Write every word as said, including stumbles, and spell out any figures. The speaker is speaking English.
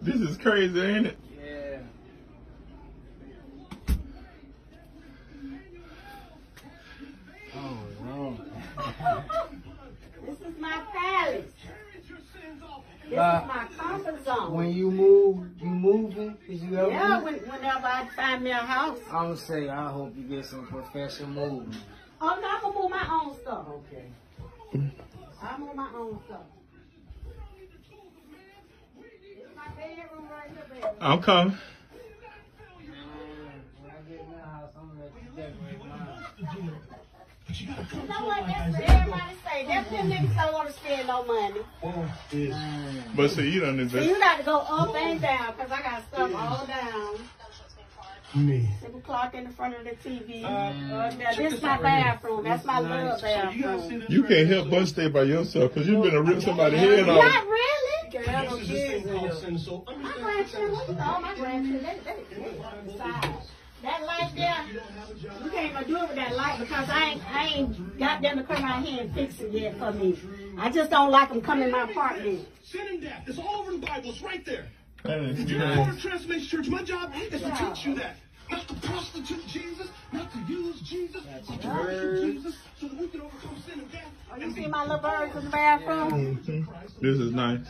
This is crazy, ain't it? Yeah. Oh, no. This is my palace. This uh, is my comfort zone. When you move, you moving? Is you ever yeah, when, whenever I find me a house. I'm going to say, I hope you get some professional movement. Oh, no, I'm going to move my own stuff. Okay. I move my own stuff. I'm coming. You know what? That's what everybody say. That's them niggas don't want to spend no money. But see, you don't invest. You got to go up and down because I got stuff all down. Me. Seven o'clock in the front of the T V. Uh, this is my bathroom. That's my little bathroom. You can't help but stay by yourself because you've been to rip somebody's head off. Not really. Yeah, no kids in them. So my grandchildren, look at all my grandchildren. They, they, they, they that light there, you can't even do it with that light because I ain't, I ain't got them to come out here and fix it yet for me. I just don't like them coming in my apartment. Send him that. It's all over the Bible. It's right there. It's in the Word of Transformation Church. My job is to teach you that. Not to prostitute Jesus, not to use Jesus, but to worship Jesus so that we can overcome sin and death. Oh, you see my little birds in the bathroom? Mm-hmm. This is nice.